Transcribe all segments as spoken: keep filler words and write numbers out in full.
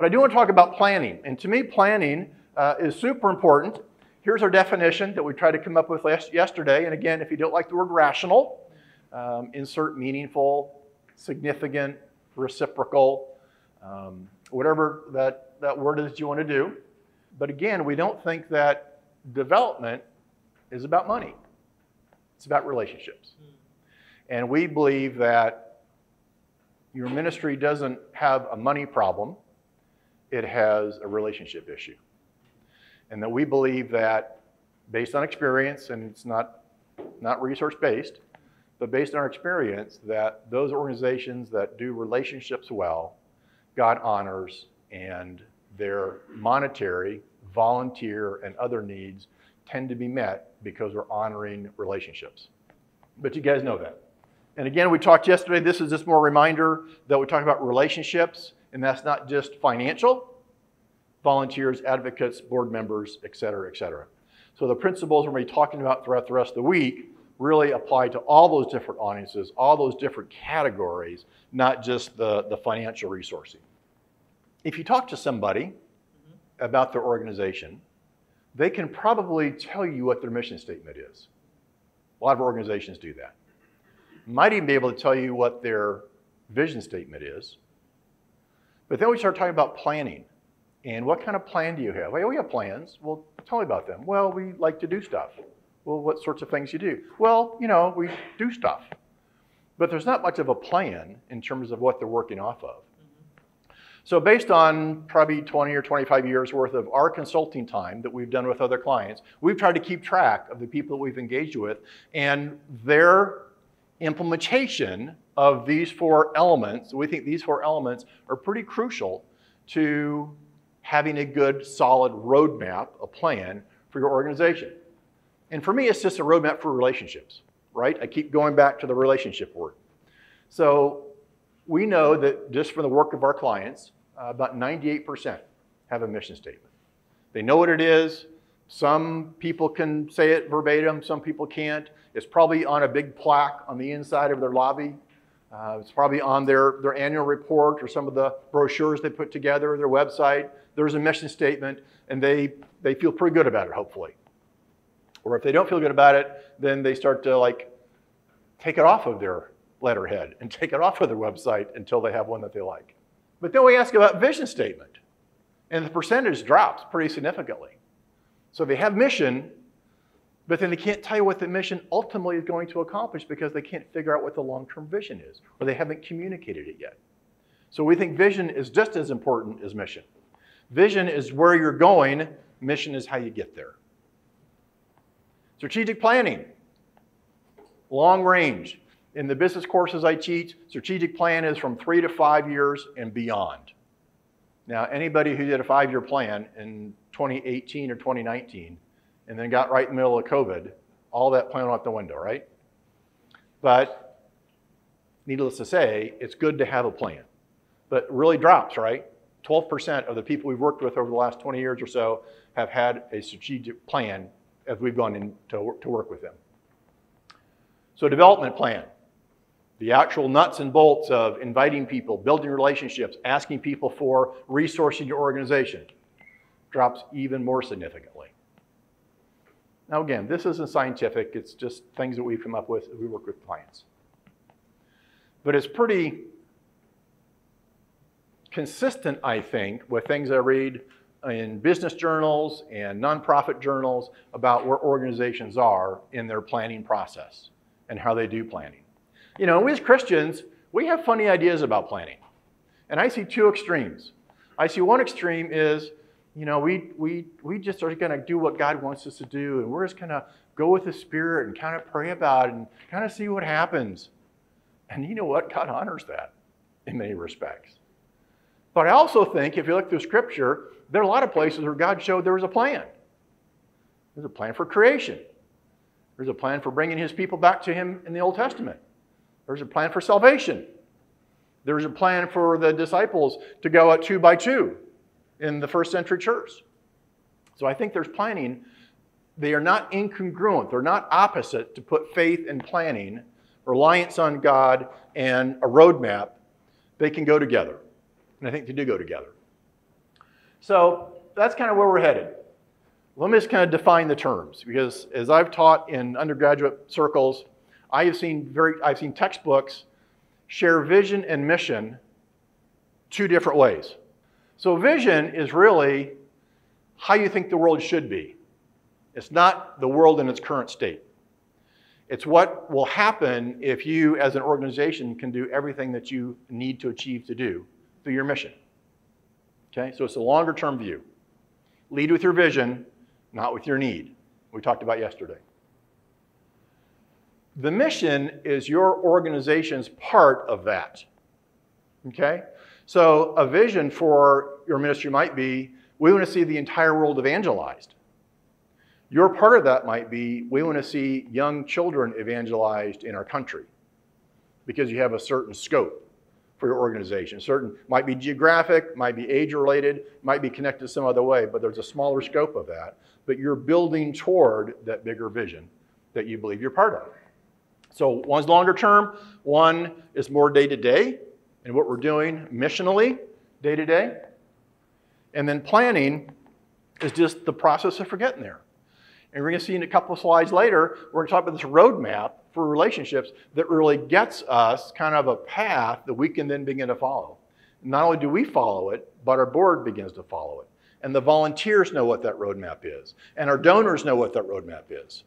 But I do want to talk about planning. And to me, planning uh, is super important. Here's our definition that we tried to come up with last, yesterday. And again, if you don't like the word rational, um, insert meaningful, significant, reciprocal, um, whatever that, that word is you want to do. But again, we don't think that development is about money. It's about relationships. And we believe that your ministry doesn't have a money problem. It has a relationship issue. And that we believe that based on experience, and it's not, not research-based, but based on our experience, that those organizations that do relationships well, God honors, and their monetary, volunteer, and other needs tend to be met because we're honoring relationships. But you guys know that. And again, we talked yesterday, this is just more a reminder that we talk about relationships, and that's not just financial, volunteers, advocates, board members, et cetera, et cetera. So the principles we're going to be talking about throughout the rest of the week really apply to all those different audiences, all those different categories, not just the, the financial resourcing. If you talk to somebody about their organization, they can probably tell you what their mission statement is. A lot of organizations do that. Might even be able to tell you what their vision statement is. But then we start talking about planning. And what kind of plan do you have? Well, we have plans. Well, tell me about them. Well, we like to do stuff. Well, what sorts of things you do? Well, you know, we do stuff. But there's not much of a plan in terms of what they're working off of. So based on probably twenty or twenty-five years worth of our consulting time that we've done with other clients, we've tried to keep track of the people that we've engaged with and their implementation of these four elements. We think these four elements are pretty crucial to having a good, solid roadmap, a plan for your organization. And for me, it's just a roadmap for relationships, right? I keep going back to the relationship word. So we know that just from the work of our clients, uh, about ninety-eight percent have a mission statement. They know what it is. Some people can say it verbatim, some people can't. It's probably on a big plaque on the inside of their lobby. Uh, it's probably on their, their annual report or some of the brochures they put together, their website. There's a mission statement, and they, they feel pretty good about it, hopefully. Or if they don't feel good about it, then they start to like take it off of their letterhead and take it off of their website until they have one that they like. But then we ask about vision statement, and the percentage drops pretty significantly. So they have mission, but then they can't tell you what the mission ultimately is going to accomplish because they can't figure out what the long-term vision is, or they haven't communicated it yet. So we think vision is just as important as mission. Vision is where you're going, mission is how you get there. Strategic planning, long range. In the business courses I teach, strategic plan is from three to five years and beyond. Now, anybody who did a five-year plan in twenty eighteen or twenty nineteen and then got right in the middle of COVID, all that plan went out the window, right? But needless to say, it's good to have a plan. But it really drops, right? twelve percent of the people we've worked with over the last twenty years or so have had a strategic plan as we've gone in to, to work with them. So development plan. The actual nuts and bolts of inviting people, building relationships, asking people for resourcing your organization drops even more significantly. Now again, this isn't scientific, it's just things that we've come up with as we work with clients. But it's pretty consistent, I think, with things I read in business journals and nonprofit journals about where organizations are in their planning process and how they do planning. You know, we as Christians, we have funny ideas about planning. And I see two extremes. I see one extreme is, you know, we, we, we just are going to do what God wants us to do, and we're just going to go with the Spirit and kind of pray about it and kind of see what happens. And you know what? God honors that in many respects. But I also think, if you look through Scripture, there are a lot of places where God showed there was a plan. There's a plan for creation. There's a plan for bringing His people back to Him in the Old Testament. There's a plan for salvation. There's a plan for the disciples to go out two by two in the first century church. So I think there's planning. They are not incongruent. They're not opposite to put faith in planning, reliance on God, and a roadmap. They can go together. And I think they do go together. So that's kind of where we're headed. Let me just kind of define the terms, because as I've taught in undergraduate circles, I have seen very, I've seen textbooks share vision and mission two different ways. So vision is really how you think the world should be. It's not the world in its current state. It's what will happen if you, as an organization, can do everything that you need to achieve to do through your mission. Okay, so it's a longer-term view. Lead with your vision, not with your need. We talked about yesterday. The mission is your organization's part of that. Okay, so a vision for your ministry might be, we want to see the entire world evangelized. Your part of that might be, we want to see young children evangelized in our country, because you have a certain scope for your organization. Certain might be geographic, might be age-related, might be connected some other way, but there's a smaller scope of that. But you're building toward that bigger vision that you believe you're part of. So one's longer term, one is more day-to-day, and what we're doing missionally, day-to-day. And then planning is just the process of getting there. And we're going to see in a couple of slides later, we're going to talk about this roadmap for relationships that really gets us kind of a path that we can then begin to follow. Not only do we follow it, but our board begins to follow it. And the volunteers know what that roadmap is. And our donors know what that roadmap is.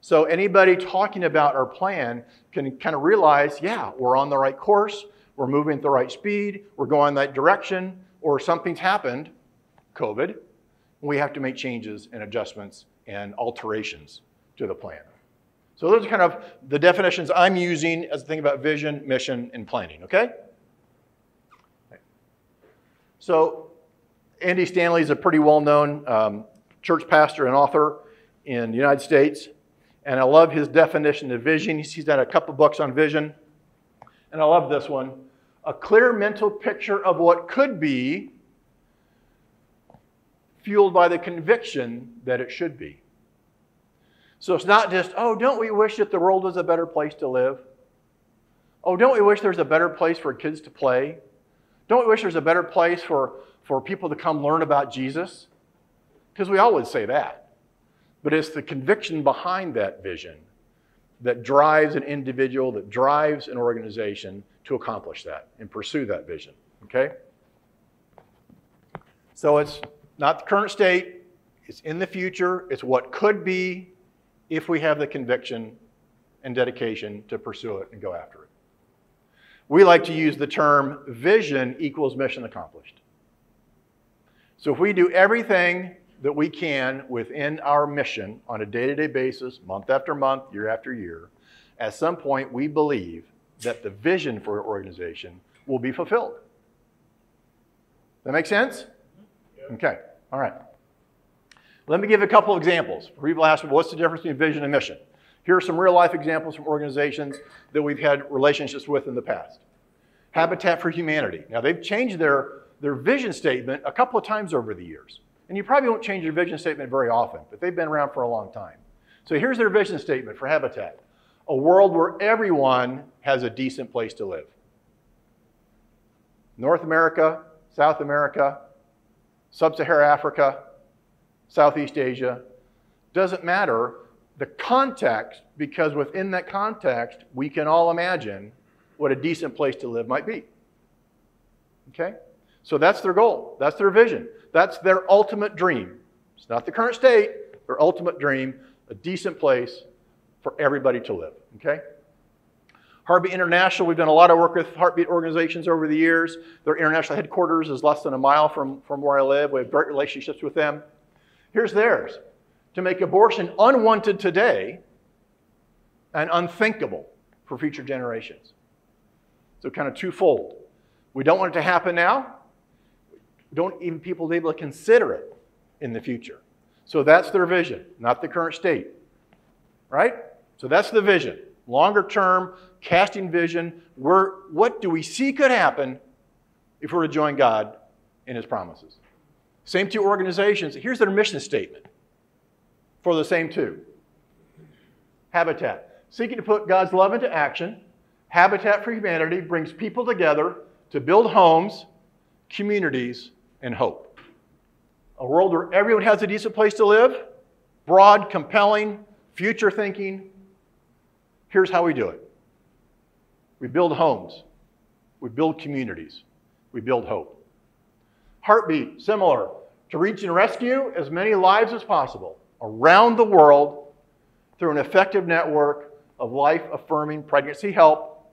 So anybody talking about our plan can kind of realize, yeah, we're on the right course, we're moving at the right speed, we're going that direction, or something's happened, COVID, and we have to make changes and adjustments and alterations to the plan. So those are kind of the definitions I'm using as I think about vision, mission, and planning, okay? So Andy Stanley is a pretty well-known um, church pastor and author in the United States, and I love his definition of vision. He's done a couple books on vision, and I love this one. A clear mental picture of what could be, fueled by the conviction that it should be. So it's not just, oh, don't we wish that the world was a better place to live? Oh, don't we wish there's a better place for kids to play? Don't we wish there's a better place for, for people to come learn about Jesus? Because we always say that. But it's the conviction behind that vision that drives an individual, that drives an organization to accomplish that and pursue that vision, okay? So it's not the current state, it's in the future, it's what could be if we have the conviction and dedication to pursue it and go after it. We like to use the term vision equals mission accomplished. So if we do everything that we can within our mission on a day-to-day basis, month after month, year after year, at some point we believe that the vision for an organization will be fulfilled. That make sense? Okay, all right. Let me give a couple examples. People ask, what's the difference between vision and mission? Here are some real-life examples from organizations that we've had relationships with in the past. Habitat for Humanity. Now, they've changed their, their vision statement a couple of times over the years. And you probably won't change your vision statement very often, but they've been around for a long time. So here's their vision statement for Habitat. A world where everyone has a decent place to live. North America, South America, Sub-Saharan Africa, Southeast Asia, doesn't matter the context, because within that context, we can all imagine what a decent place to live might be. Okay? So that's their goal. That's their vision. That's their ultimate dream. It's not the current state, their ultimate dream, a decent place for everybody to live. Okay? Heartbeat International, we've done a lot of work with Heartbeat organizations over the years. Their international headquarters is less than a mile from, from where I live. We have great relationships with them. Here's theirs. To make abortion unwanted today and unthinkable for future generations. So kind of twofold. We don't want it to happen now. We don't even people be able to consider it in the future. So that's their vision, not the current state. Right? So that's the vision. Longer term, casting vision, we're, what do we see could happen if we were to join God in his promises? Same two organizations. Here's their mission statement for the same two. Habitat. Seeking to put God's love into action, Habitat for Humanity brings people together to build homes, communities, and hope. a world where everyone has a decent place to live, broad, compelling, future thinking. Here's how we do it. We build homes. We build communities. We build hope. Heartbeat, similar, to reach and rescue as many lives as possible around the world through an effective network of life-affirming pregnancy help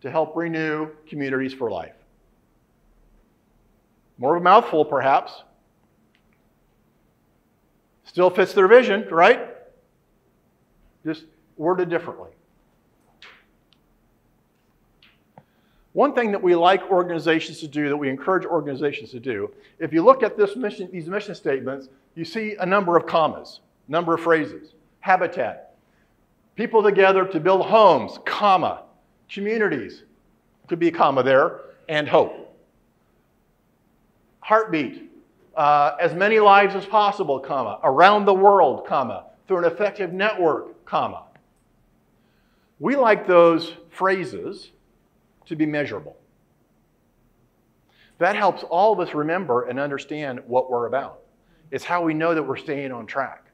to help renew communities for life. More of a mouthful, perhaps. Still fits their vision, right? Just worded differently. One thing that we like organizations to do, that we encourage organizations to do, if you look at this mission, these mission statements, you see a number of commas, number of phrases. Habitat, people together to build homes, comma, communities, could be a comma there, and hope. Heartbeat, uh, as many lives as possible, comma, around the world, comma, through an effective network, comma. We like those phrases to be measurable. That helps all of us remember and understand what we're about. It's how we know that we're staying on track.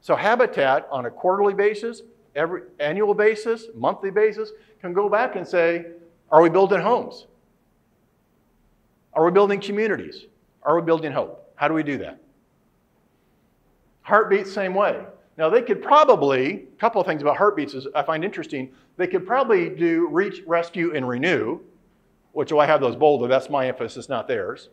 So Habitat, on a quarterly basis, every annual basis, monthly basis, can go back and say, are we building homes? Are we building communities? Are we building hope? How do we do that? Heartbeat, same way. Now they could probably, a couple of things about Heartbeats is I find interesting, they could probably do reach, rescue, and renew, which oh, I have those bolded, that's my emphasis, not theirs.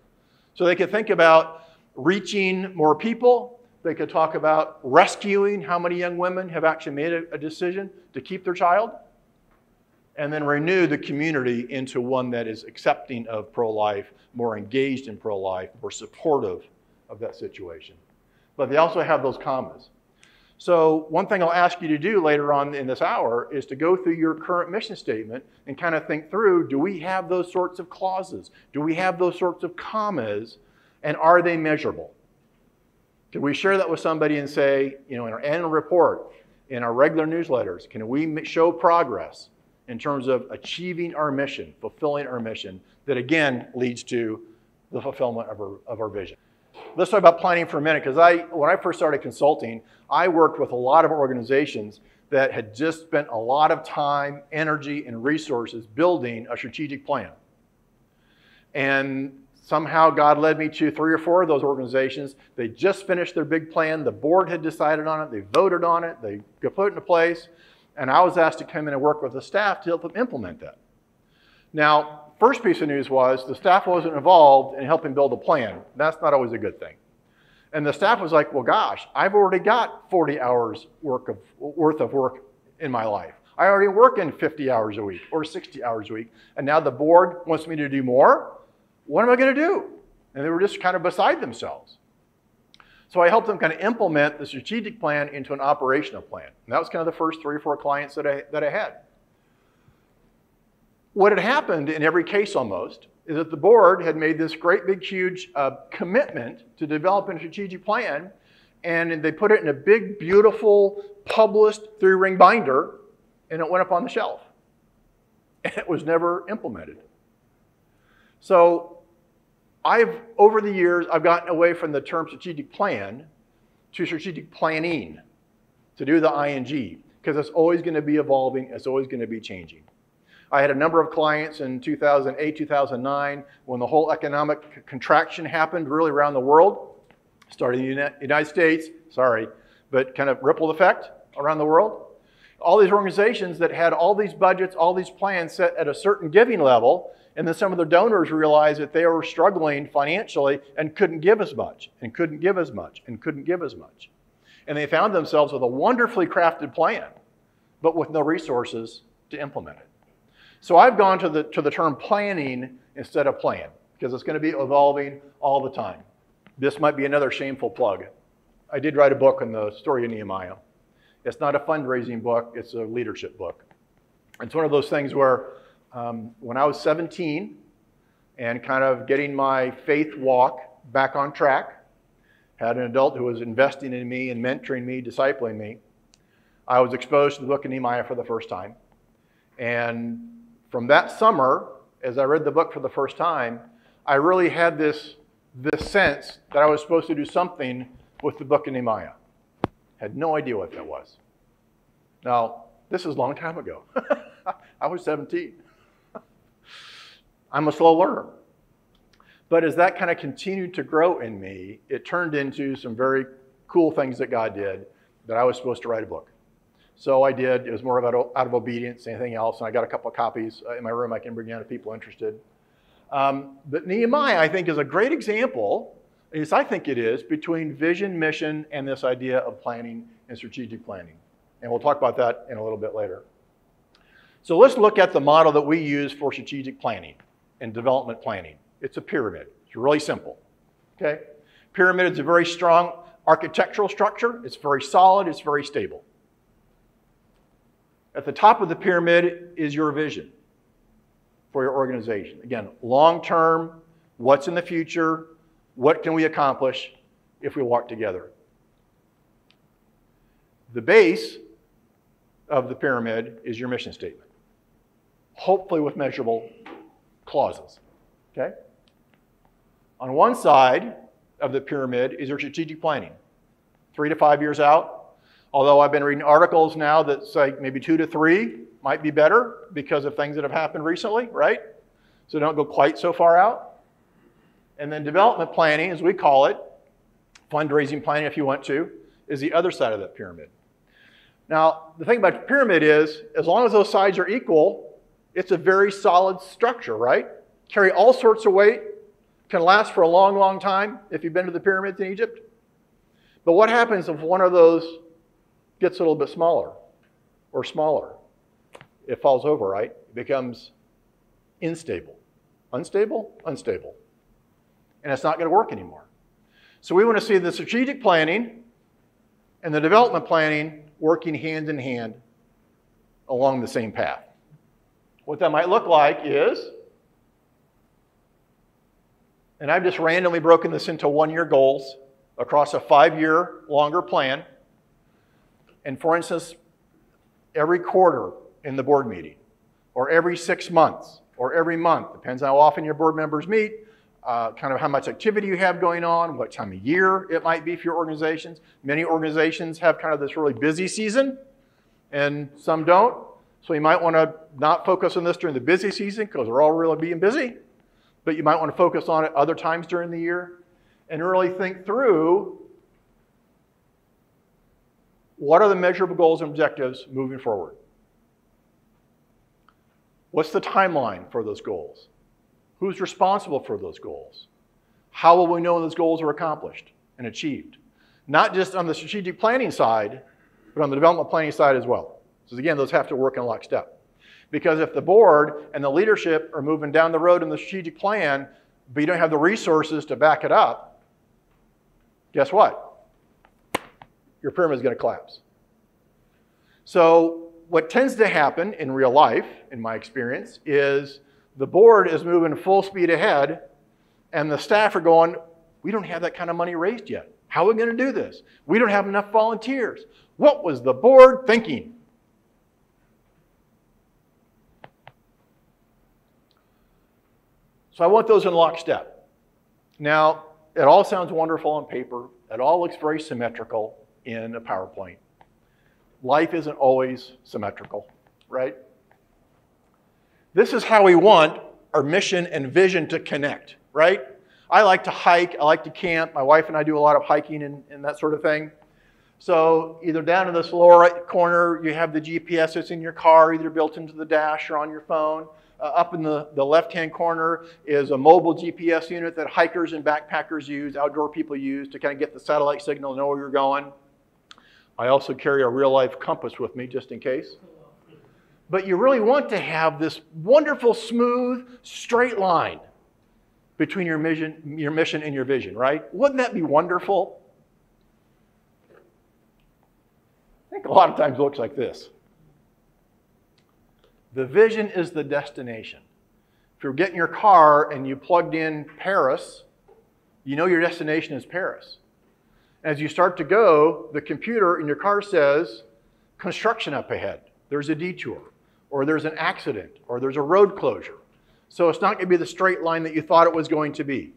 So they could think about reaching more people, they could talk about rescuing, how many young women have actually made a, a decision to keep their child, and then renew the community into one that is accepting of pro-life, more engaged in pro-life, more supportive of that situation. But they also have those commas. So one thing I'll ask you to do later on in this hour is to go through your current mission statement and kind of think through, do we have those sorts of clauses? Do we have those sorts of commas? And are they measurable? Can we share that with somebody and say, you know, in our annual report, in our regular newsletters, can we show progress in terms of achieving our mission, fulfilling our mission, that again leads to the fulfillment of our, of our vision? Let's talk about planning for a minute, because I, when I first started consulting, I worked with a lot of organizations that had just spent a lot of time, energy, and resources building a strategic plan. And somehow God led me to three or four of those organizations. They just finished their big plan. The board had decided on it. They voted on it. They got put into place. And I was asked to come in and work with the staff to help them implement that. Now, first piece of news was the staff wasn't involved in helping build a plan. That's not always a good thing. And the staff was like, well, gosh, I've already got forty hours work of, worth of work in my life. I already work in fifty hours a week or sixty hours a week. And now the board wants me to do more. What am I going to do? And they were just kind of beside themselves. So I helped them kind of implement the strategic plan into an operational plan. And that was kind of the first three or four clients that I, that I had. What had happened in every case almost is that the board had made this great big huge uh, commitment to developing a strategic plan, and they put it in a big beautiful published three-ring binder, and it went up on the shelf. And it was never implemented. So I've, over the years, I've gotten away from the term strategic plan to strategic planning, to do the ing, because it's always going to be evolving, it's always going to be changing. I had a number of clients in two thousand eight, two thousand nine, when the whole economic contraction happened really around the world, starting in the United States, sorry, but kind of ripple effect around the world. All these organizations that had all these budgets, all these plans set at a certain giving level, and then some of their donors realized that they were struggling financially and couldn't give as much, and couldn't give as much, and couldn't give as much. And they found themselves with a wonderfully crafted plan, but with no resources to implement it. So I've gone to the, to the term planning instead of plan, because it's going to be evolving all the time. This might be another shameful plug. I did write a book on the story of Nehemiah. It's not a fundraising book, it's a leadership book. It's one of those things where um, when I was seventeen and kind of getting my faith walk back on track, had an adult who was investing in me and mentoring me, discipling me, I was exposed to the book of Nehemiah for the first time. And from that summer, as I read the book for the first time, I really had this the sense that I was supposed to do something with the book of Nehemiah. Had no idea what that was. Now, this is a long time ago. I was seventeen. I'm a slow learner. But as that kind of continued to grow in me, it turned into some very cool things that God did, that I was supposed to write a book. So I did. It was more about out of obedience than anything else. And I got a couple of copies in my room I can bring down to people interested. Um, but Nehemiah, I think, is a great example, at least I think it is, between vision, mission, and this idea of planning and strategic planning. And we'll talk about that in a little bit later. So let's look at the model that we use for strategic planning and development planning. It's a pyramid. It's really simple. Okay? Pyramid is a very strong architectural structure. It's very solid. It's very stable. At the top of the pyramid is your vision for your organization. Again, long-term, what's in the future, what can we accomplish if we walk together? The base of the pyramid is your mission statement, hopefully with measurable clauses. Okay? On one side of the pyramid is your strategic planning, three to five years out. Although I've been reading articles now that say maybe two to three might be better because of things that have happened recently, right? So don't go quite so far out. And then development planning, as we call it, fundraising planning if you want to, is the other side of that pyramid. Now, the thing about the pyramid is, as long as those sides are equal, it's a very solid structure, right? Carry all sorts of weight, can last for a long, long time if you've been to the pyramids in Egypt. But what happens if one of those gets a little bit smaller or smaller? It falls over, right? It becomes unstable. Unstable? Unstable. And it's not going to work anymore. So we want to see the strategic planning and the development planning working hand in hand along the same path. What that might look like is, and I've just randomly broken this into one-year goals across a five-year longer plan. And for instance, every quarter in the board meeting, or every six months, or every month, depends on how often your board members meet, uh, kind of how much activity you have going on, what time of year it might be for your organizations. Many organizations have kind of this really busy season, and some don't. So you might want to not focus on this during the busy season because we're all really being busy, but you might want to focus on it other times during the year and really think through, what are the measurable goals and objectives moving forward? What's the timeline for those goals? Who's responsible for those goals? How will we know those goals are accomplished and achieved? Not just on the strategic planning side, but on the development planning side as well. So again, those have to work in lockstep. Because if the board and the leadership are moving down the road in the strategic plan, but you don't have the resources to back it up, guess what? Your pyramid is going to collapse. So what tends to happen in real life, in my experience, is the board is moving full speed ahead, and the staff are going, we don't have that kind of money raised yet. How are we going to do this? We don't have enough volunteers. What was the board thinking? So I want those in lockstep. Now, it all sounds wonderful on paper. It all looks very symmetrical in a PowerPoint. Life isn't always symmetrical, right? This is how we want our mission and vision to connect, right? I like to hike. I like to camp. My wife and I do a lot of hiking and, and that sort of thing. So either down in this lower right corner, you have the G P S that's in your car, either built into the dash or on your phone. Uh, up in the, the left-hand corner is a mobile G P S unit that hikers and backpackers use, outdoor people use, to kind of get the satellite signal and know where you're going. I also carry a real-life compass with me, just in case. But you really want to have this wonderful, smooth, straight line between your mission, your mission and your vision, right? Wouldn't that be wonderful? I think a lot of times it looks like this. The vision is the destination. If you're getting your car and you plugged in Paris, you know your destination is Paris. As you start to go, the computer in your car says, construction up ahead. There's a detour, or there's an accident, or there's a road closure. So it's not going to be the straight line that you thought it was going to be.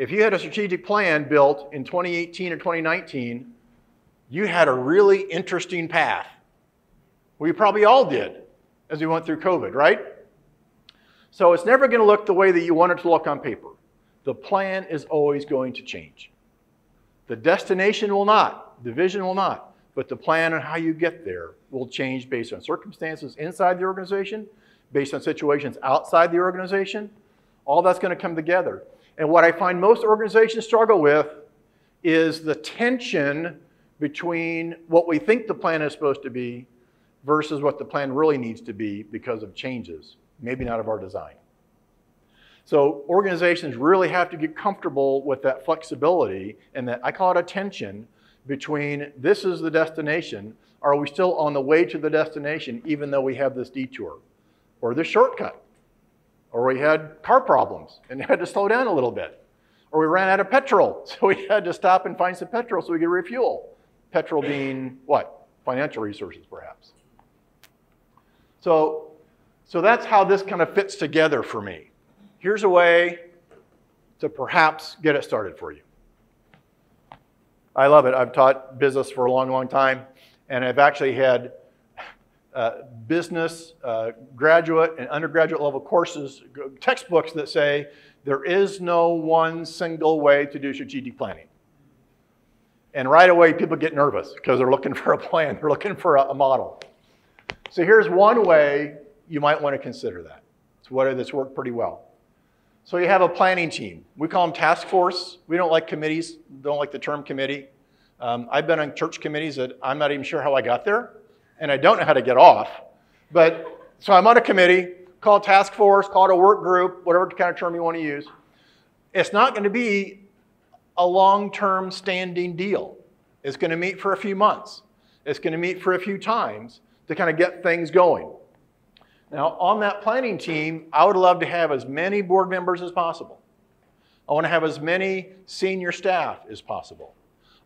If you had a strategic plan built in twenty eighteen or twenty nineteen, you had a really interesting path. We probably all did as we went through COVID, right? So it's never going to look the way that you want it to look on paper. The plan is always going to change. The destination will not, the vision will not, but the plan and how you get there will change based on circumstances inside the organization, based on situations outside the organization. All that's going to come together. And what I find most organizations struggle with is the tension between what we think the plan is supposed to be versus what the plan really needs to be because of changes, maybe not of our design. So organizations really have to get comfortable with that flexibility and that, I call it a tension, between this is the destination, are we still on the way to the destination even though we have this detour or this shortcut? Or we had car problems and had to slow down a little bit. Or we ran out of petrol, so we had to stop and find some petrol so we could refuel. Petrol being what? Financial resources, perhaps. So, so that's how this kind of fits together for me. Here's a way to perhaps get it started for you. I love it. I've taught business for a long, long time, and I've actually had Uh, business, uh, graduate, and undergraduate level courses, textbooks that say there is no one single way to do strategic planning. And right away, people get nervous because they're looking for a plan. They're looking for a, a model. So here's one way you might want to consider that. It's one that's worked pretty well. So you have a planning team. We call them task force. We don't like committees. Don't like the term committee. Um, I've been on church committees that I'm not even sure how I got there. And I don't know how to get off, but so I'm on a committee, call it task force, call it a work group, whatever kind of term you want to use. It's not going to be a long-term standing deal. It's going to meet for a few months. It's going to meet for a few times to kind of get things going. Now, on that planning team, I would love to have as many board members as possible. I want to have as many senior staff as possible.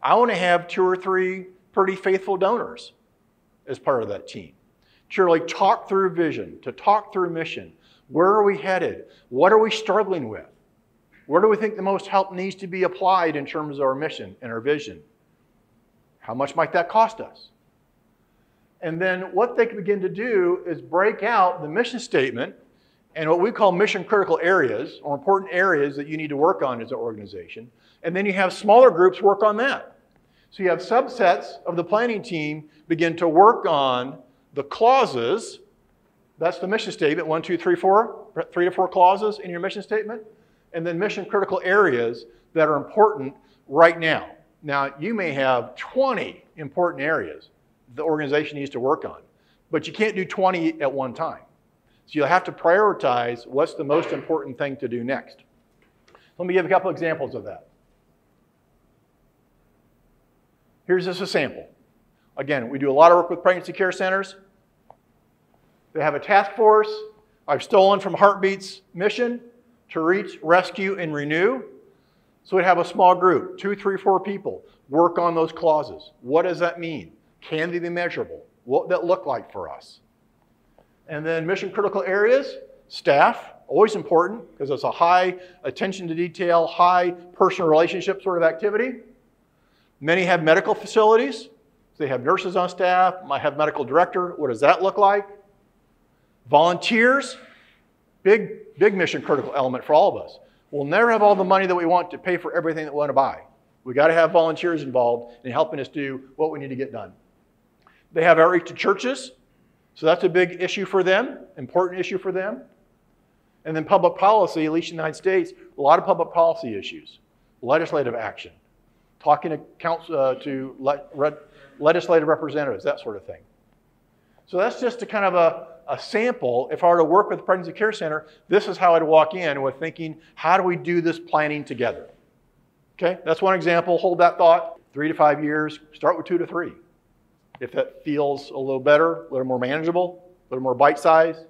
I want to have two or three pretty faithful donors as part of that team, to really talk through vision, to talk through mission. Where are we headed? What are we struggling with? Where do we think the most help needs to be applied in terms of our mission and our vision? How much might that cost us? And then what they can begin to do is break out the mission statement and what we call mission critical areas, or important areas that you need to work on as an organization. And then you have smaller groups work on that. So you have subsets of the planning team begin to work on the clauses. That's the mission statement, one, two, three, four, three to four clauses in your mission statement. And then mission critical areas that are important right now. Now, you may have twenty important areas the organization needs to work on, but you can't do twenty at one time. So you'll have to prioritize what's the most important thing to do next. Let me give a couple examples of that. Here's just a sample. Again, we do a lot of work with pregnancy care centers. They have a task force. I've stolen from Heartbeat's mission to reach, rescue, and renew. So we have a small group, two, three, four people, work on those clauses. What does that mean? Can they be measurable? What would that look like for us? And then mission critical areas, staff, always important because it's a high attention to detail, high personal relationship sort of activity. Many have medical facilities. They have nurses on staff, might have medical director. What does that look like? Volunteers, big, big mission critical element for all of us. We'll never have all the money that we want to pay for everything that we want to buy. We got to have volunteers involved in helping us do what we need to get done. They have outreach to churches. So that's a big issue for them, important issue for them. And then public policy, at least in the United States, a lot of public policy issues, legislative action. Talking to, council, uh, to le re legislative representatives, that sort of thing. So that's just a kind of a, a sample. If I were to work with the Pregnancy Care Center, this is how I'd walk in with thinking, how do we do this planning together? Okay, that's one example. Hold that thought. Three to five years. Start with two to three. If that feels a little better, a little more manageable, a little more bite-sized.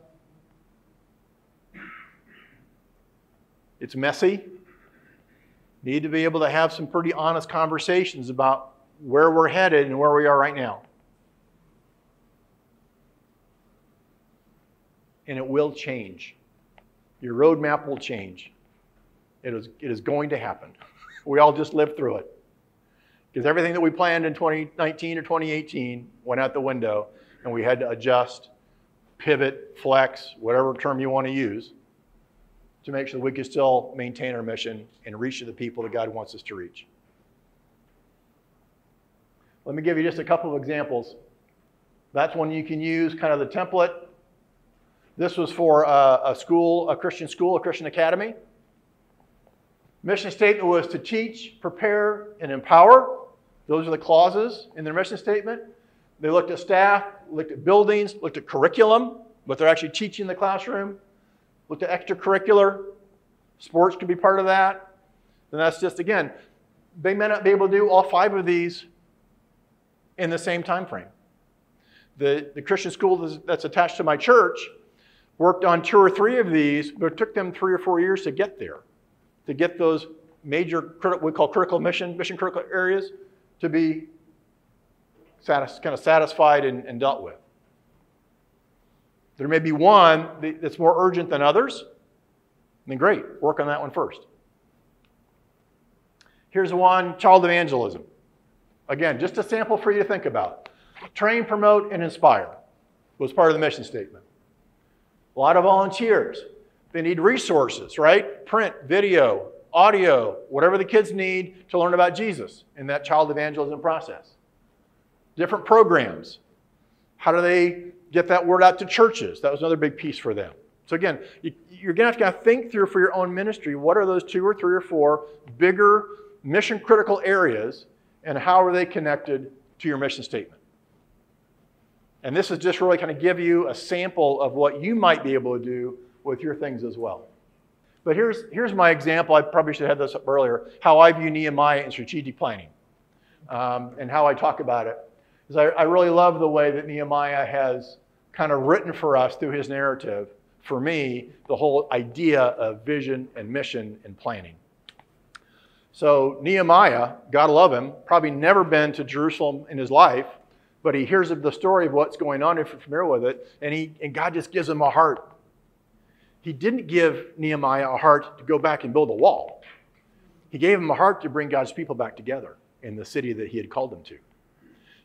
It's messy. Need to be able to have some pretty honest conversations about where we're headed and where we are right now. And it will change. Your roadmap will change. It is, it is going to happen. We all just lived through it. Because everything that we planned in twenty nineteen or twenty eighteen went out the window, and we had to adjust, pivot, flex, whatever term you want to use, to make sure that we could still maintain our mission and reach the people that God wants us to reach. Let me give you just a couple of examples. That's one you can use, kind of the template. This was for a, a school, a Christian school, a Christian academy. Mission statement was to teach, prepare, and empower. Those are the clauses in their mission statement. They looked at staff, looked at buildings, looked at curriculum, what they're actually teaching in the classroom, looked at extracurricular. Sports could be part of that. And that's just, again, they may not be able to do all five of these in the same time frame. The, the Christian school that's attached to my church worked on two or three of these, but it took them three or four years to get there, to get those major, what we call critical mission, mission critical areas, to be satis, kind of satisfied and, and dealt with. There may be one that's more urgent than others, then great, work on that one first. Here's one, child evangelism. Again, just a sample for you to think about. Train, promote, and inspire was part of the mission statement. A lot of volunteers. They need resources, right? Print, video, audio, whatever the kids need to learn about Jesus in that child evangelism process. Different programs. How do they get that word out to churches? That was another big piece for them. So again, you're going to have to think through for your own ministry, what are those two or three or four bigger mission-critical areas, and how are they connected to your mission statement? And this is just really kind of give you a sample of what you might be able to do with your things as well. But here's, here's my example. I probably should have had this up earlier, how I view Nehemiah and strategic planning, um, and how I talk about it. Because I, I really love the way that Nehemiah has kind of written for us through his narrative, for me, the whole idea of vision and mission and planning. So Nehemiah, God love him, probably never been to Jerusalem in his life, but he hears of the story of what's going on, if you're familiar with it, and, he, and God just gives him a heart. He didn't give Nehemiah a heart to go back and build a wall. He gave him a heart to bring God's people back together in the city that he had called them to.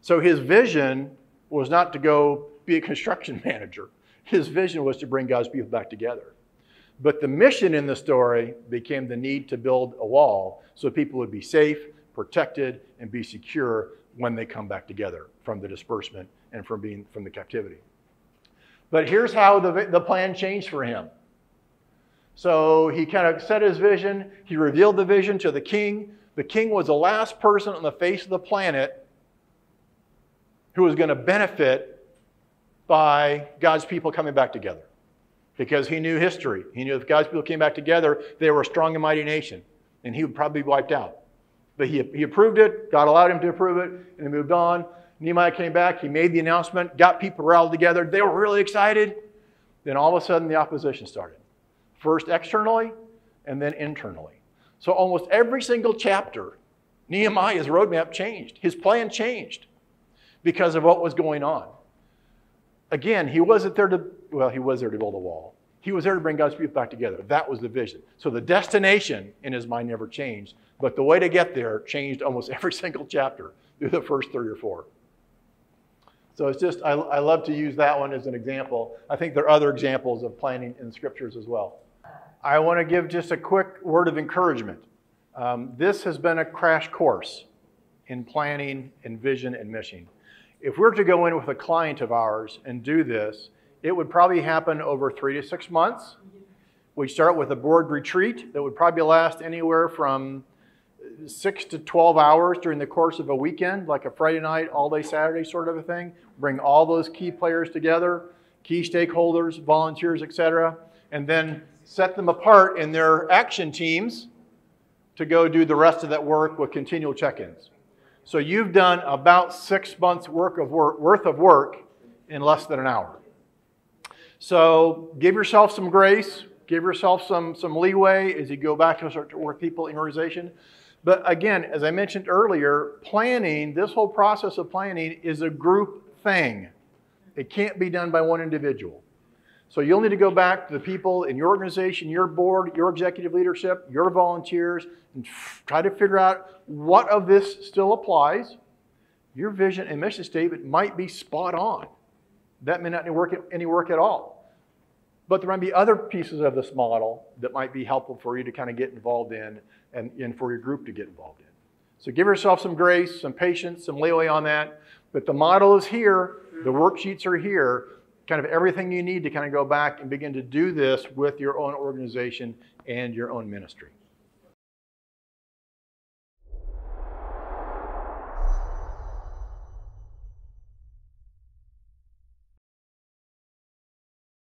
So his vision was not to go be a construction manager. His vision was to bring God's people back together. But the mission in the story became the need to build a wall so people would be safe, protected, and be secure when they come back together from the disbursement and from being from the captivity. But here's how the, the plan changed for him. So he kind of set his vision. He revealed the vision to the king. The king was the last person on the face of the planet who was going to benefit by God's people coming back together. Because he knew history. He knew if God's people came back together, they were a strong and mighty nation. And he would probably be wiped out. But he, he approved it. God allowed him to approve it. And he moved on. Nehemiah came back. He made the announcement. Got people rallied together. They were really excited. Then all of a sudden, the opposition started. First externally, and then internally. So almost every single chapter, Nehemiah's roadmap changed. His plan changed because of what was going on. Again, he wasn't there to, well, he was there to build a wall. He was there to bring God's people back together. That was the vision. So the destination in his mind never changed, but the way to get there changed almost every single chapter through the first three or four. So it's just, I, I love to use that one as an example. I think there are other examples of planning in scriptures as well. I want to give just a quick word of encouragement. Um, this has been a crash course in planning and vision and mission. If we were to go in with a client of ours and do this, it would probably happen over three to six months. We start with a board retreat that would probably last anywhere from six to twelve hours during the course of a weekend, like a Friday night, all day Saturday sort of a thing. Bring all those key players together, key stakeholders, volunteers, et cetera, and then set them apart in their action teams to go do the rest of that work with continual check-ins. So you've done about six months work of work, worth of work in less than an hour. So give yourself some grace, give yourself some, some leeway as you go back to start to work with people in your organization. But again, as I mentioned earlier, planning, this whole process of planning is a group thing. It can't be done by one individual. So you'll need to go back to the people in your organization, your board, your executive leadership, your volunteers, and try to figure out what of this still applies. Your vision and mission statement might be spot on. That may not be work, any work at all. But there might be other pieces of this model that might be helpful for you to kind of get involved in and, and for your group to get involved in. So give yourself some grace, some patience, some leeway on that. But the model is here. The worksheets are here. Kind of everything you need to kind of go back and begin to do this with your own organization and your own ministry.